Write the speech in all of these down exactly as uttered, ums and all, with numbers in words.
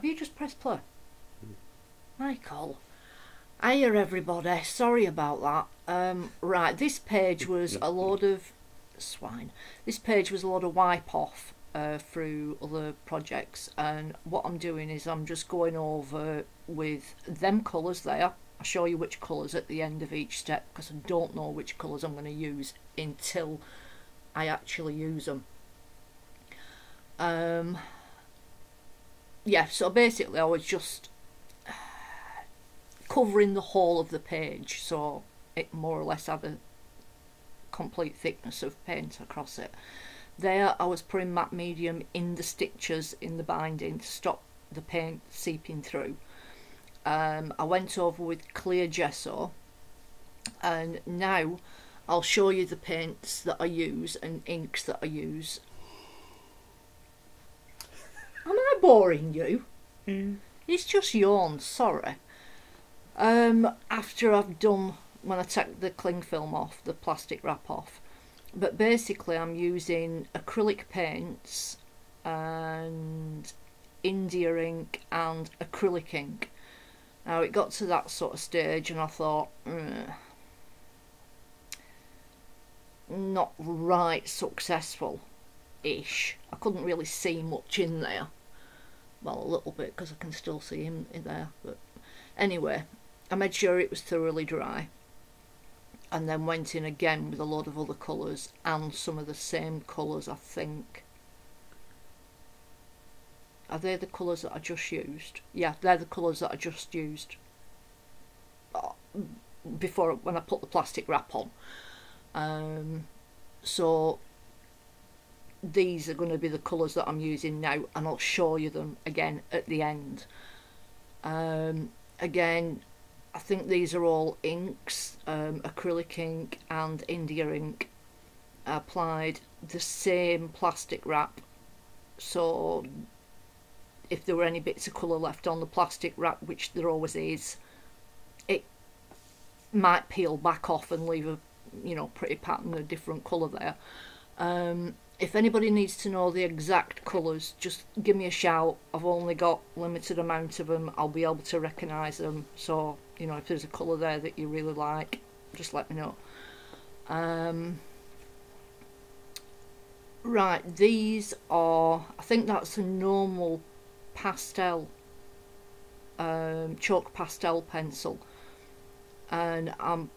Have you just pressed play? Mm. Michael. Hiya everybody, sorry about that. Um, right, this page was a load of swine. This page was a load of wipe off uh, through other projects, and what I'm doing is I'm just going over with them colours there. I'll show you which colours at the end of each step because I don't know which colours I'm going to use until I actually use them. Um, yeah, so basically I was just covering the whole of the page, so it more or less had a complete thickness of paint across it. There I was putting matte medium in the stitches in the binding to stop the paint seeping through. Um, I went over with clear gesso, and now I'll show you the paints that I use and inks that I use. Am I boring you? Mm. It's just yawn, sorry. Um, after I've done, when I take the cling film off, the plastic wrap off, but basically I'm using acrylic paints and India ink and acrylic ink. Now it got to that sort of stage and I thought, mm, not right successful-ish. I couldn't really see much in there. Well, a little bit because I can still see him in there. But anyway, I made sure it was thoroughly dry and then went in again with a lot of other colours and some of the same colours, I think. Are they the colours that I just used? Yeah, they're the colours that I just used before, when I put the plastic wrap on. Um, so these are going to be the colours that I'm using now, and I'll show you them again at the end. Um, again, I think these are all inks, um, acrylic ink and India ink. I applied the same plastic wrap, so if there were any bits of colour left on the plastic wrap, which there always is, it might peel back off and leave a, you know, pretty pattern, a different colour there. Um, if anybody needs to know the exact colours, just give me a shout. I've only got limited amount of them. I'll be able to recognise them. So, you know, if there's a colour there that you really like, just let me know. Um, right, these are, I think that's a normal pastel um, chalk pastel pencil, and I'm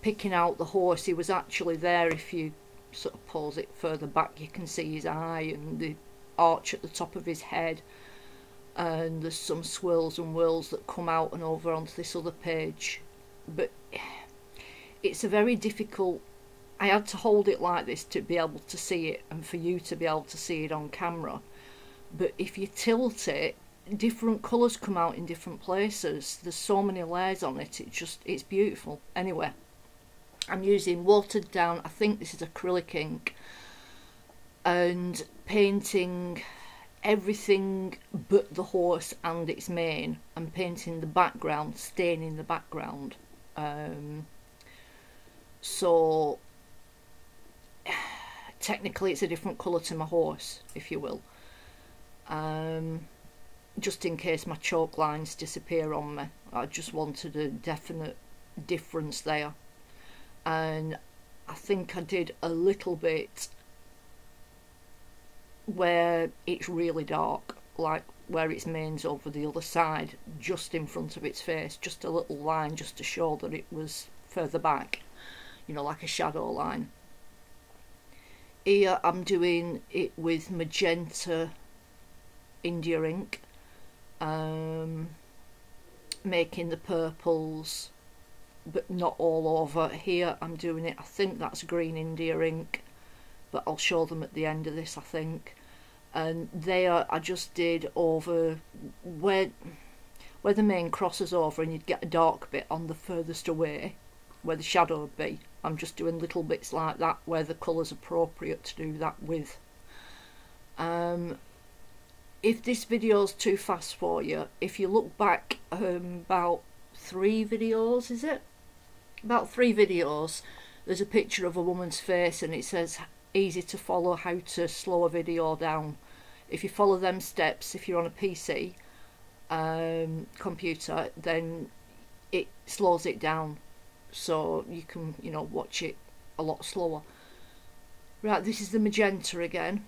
picking out the horse. He was actually there. If you sort of pause it further back, you can see his eye and the arch at the top of his head, and there's some swirls and whirls that come out and over onto this other page. But it's a very difficult, I had to hold it like this to be able to see it and for you to be able to see it on camera. But if you tilt it, different colours come out in different places. There's so many layers on it, it's just, it's beautiful. Anyway, I'm using watered down, I think this is acrylic ink, and painting everything but the horse and its mane, and painting the background, staining the background. Um, so, technically it's a different colour to my horse, if you will. Um, just in case my chalk lines disappear on me, I just wanted a definite difference there. And I think I did a little bit where it's really dark, like where its mane's over the other side, just in front of its face, just a little line just to show that it was further back, you know, like a shadow line. Here I'm doing it with magenta India ink, um, making the purples, but not all over. Here I'm doing it, I think that's green India ink, but I'll show them at the end of this, I think. And there I just did over where where the main crosses over and you'd get a dark bit on the furthest away where the shadow would be. I'm just doing little bits like that where the colour's appropriate to do that with. Um, if this video's too fast for you, if you look back um, about three videos, is it? About three videos, there's a picture of a woman's face and it says, easy to follow how to slow a video down. If you follow them steps, if you're on a P C, um, computer, then it slows it down, so you can, you know, watch it a lot slower. Right, this is the magenta again,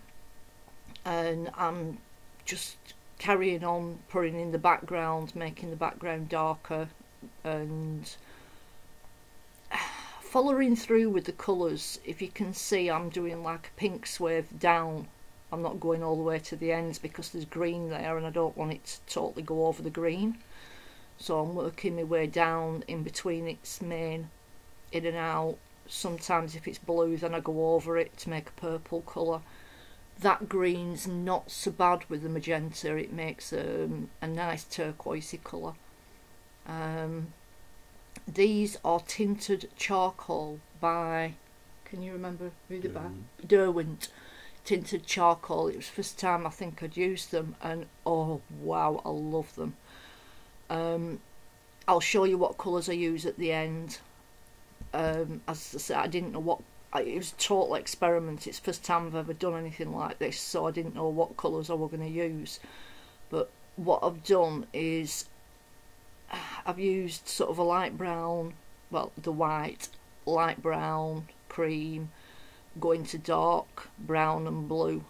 and I'm just carrying on putting in the background, making the background darker and following through with the colours. If you can see, I'm doing like a pink swerve down. I'm not going all the way to the ends because there's green there and I don't want it to totally go over the green, so I'm working my way down in between its main, in and out. Sometimes if it's blue then I go over it to make a purple colour. That green's not so bad with the magenta, it makes um, a nice turquoisey colour. Um, these are Tinted Charcoal by, can you remember who they by? Derwent Tinted Charcoal. It was the first time I think I'd used them and oh wow, I love them. Um, I'll show you what colours I use at the end. Um, as I said, I didn't know what, it was a total experiment. It's the first time I've ever done anything like this, so I didn't know what colours I were going to use. But what I've done is I've used sort of a light brown, well, the white, light brown, cream, going to dark brown and blue,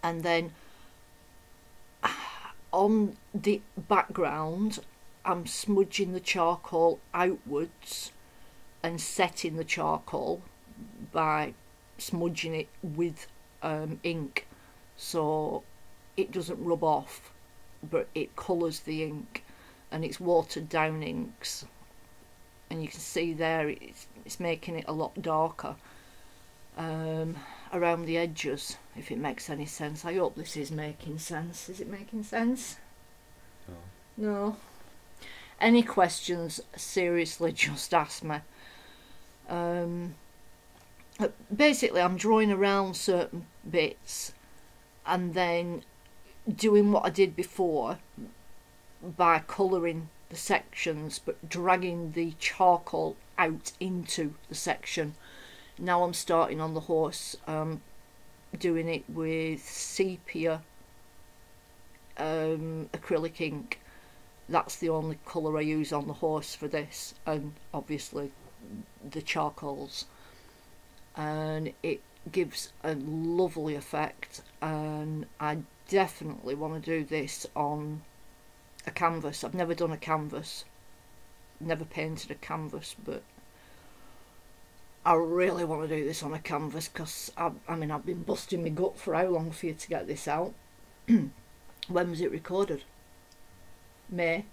and then on the background I'm smudging the charcoal outwards and setting the charcoal by smudging it with um, ink, so it doesn't rub off but it colours the ink, and it's watered down inks, and you can see there it's, it's making it a lot darker um, around the edges, if it makes any sense. I hope this is making sense. Is it making sense? No. No. Any questions, seriously, just ask me. Um, basically I'm drawing around certain bits and then doing what I did before by colouring the sections but dragging the charcoal out into the section. Now I'm starting on the horse, um, doing it with sepia um, acrylic ink. That's the only colour I use on the horse for this, and obviously the charcoals, and it gives a lovely effect, and I definitely want to do this on a canvas. I've never done a canvas, never painted a canvas, but I really want to do this on a canvas because I, I mean I've been busting my gut for how long for you to get this out. When was it recorded? May.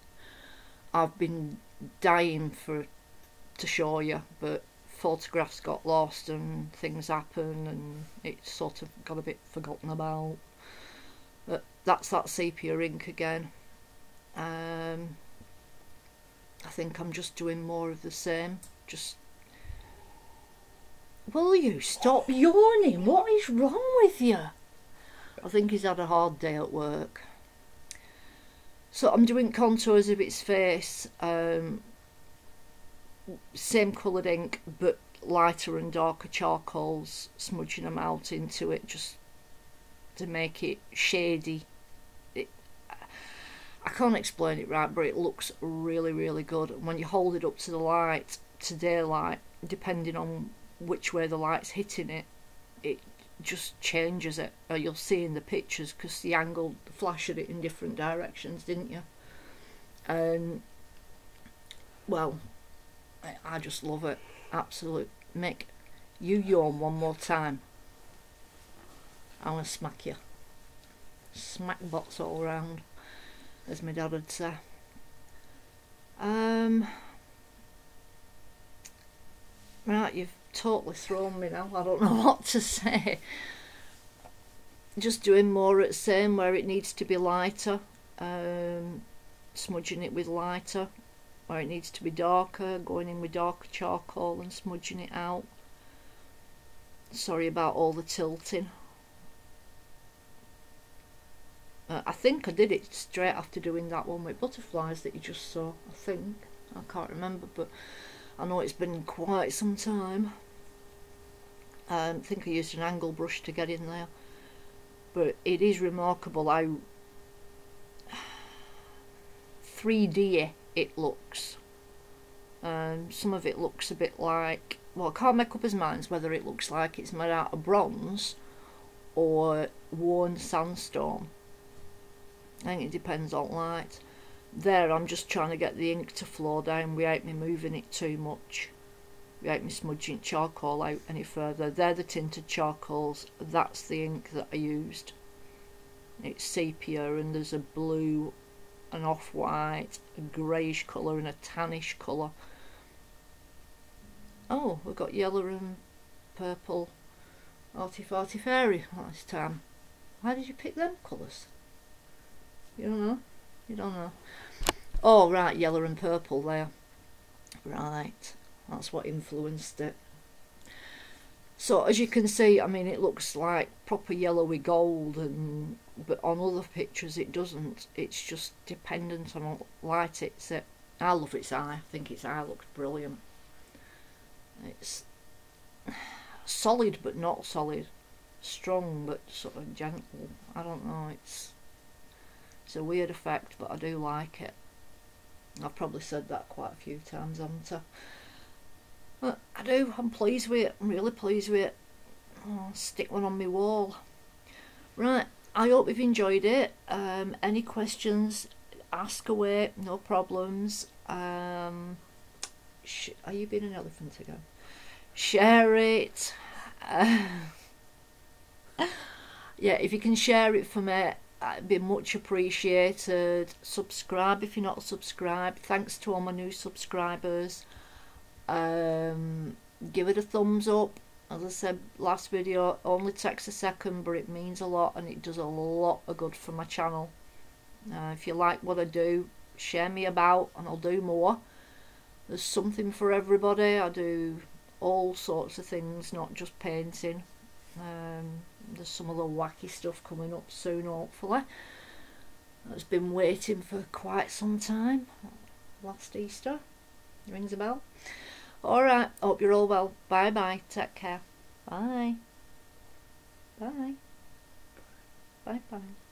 I've been dying for to show you, but photographs got lost and things happen and it sort of got a bit forgotten about. But that's that sepia ink again. um, I think I'm just doing more of the same. Just, will you stop yawning? What is wrong with you? I think he's had a hard day at work. So I'm doing contours of its face, um, same coloured ink but lighter and darker charcoals, smudging them out into it just to make it shady. It, I can't explain it right, but it looks really really good, and when you hold it up to the light, to daylight, depending on which way the light's hitting it, it just changes it. Or you'll see in the pictures because the angle flashed it in different directions, didn't you? Um, well, I just love it. Absolute. Mick, you yawn one more time, I'm gonna smack you. Smack bots all round, as my dad would say. Um, right, you've totally thrown me now. I don't know what to say. Just doing more at the same where it needs to be lighter, um, smudging it with lighter. Where it needs to be darker, going in with darker charcoal and smudging it out. Sorry about all the tilting. Uh, I think I did it straight after doing that one with butterflies that you just saw, I think. I can't remember, but I know it's been quite some time. Um, I think I used an angle brush to get in there. But it is remarkable how three D it looks. Um, some of it looks a bit like, well, I can't make up his mind whether it looks like it's made out of bronze or worn sandstone. I think it depends on light. There I'm just trying to get the ink to flow down without me moving it too much, without me smudging charcoal out any further. They're the tinted charcoals, that's the ink that I used. It's sepia and there's a blue, an off-white, a greyish colour and a tannish colour. Oh, we've got yellow and purple ArtyFarty Fairy last time. Why did you pick them colours? You don't know? You don't know? Oh right, yellow and purple there. Right, that's what influenced it. So as you can see, I mean, it looks like proper yellowy gold, and but on other pictures it doesn't. It's just dependent on what light it's at. I love its eye. I think its eye looks brilliant. It's solid but not solid, strong but sort of gentle. I don't know. It's it's a weird effect, but I do like it. I've probably said that quite a few times, haven't I? But I do. I'm pleased with it. I'm really pleased with it. I'll stick one on my wall. Right. I hope you've enjoyed it. Um, any questions, ask away. No problems. Um, sh are you being an elephant again? Share it. Uh, yeah, if you can share it for me, it'd be much appreciated. Subscribe if you're not subscribed. Thanks to all my new subscribers. Um, give it a thumbs up. As I said last video, only takes a second, but it means a lot and it does a lot of good for my channel. Uh, if you like what I do, share me about and I'll do more. There's something for everybody. I do all sorts of things, not just painting. Um, there's some other wacky stuff coming up soon, hopefully. That's been waiting for quite some time. Last Easter, rings a bell. Alright, hope you're all well. Bye bye, take care. Bye. Bye. Bye bye.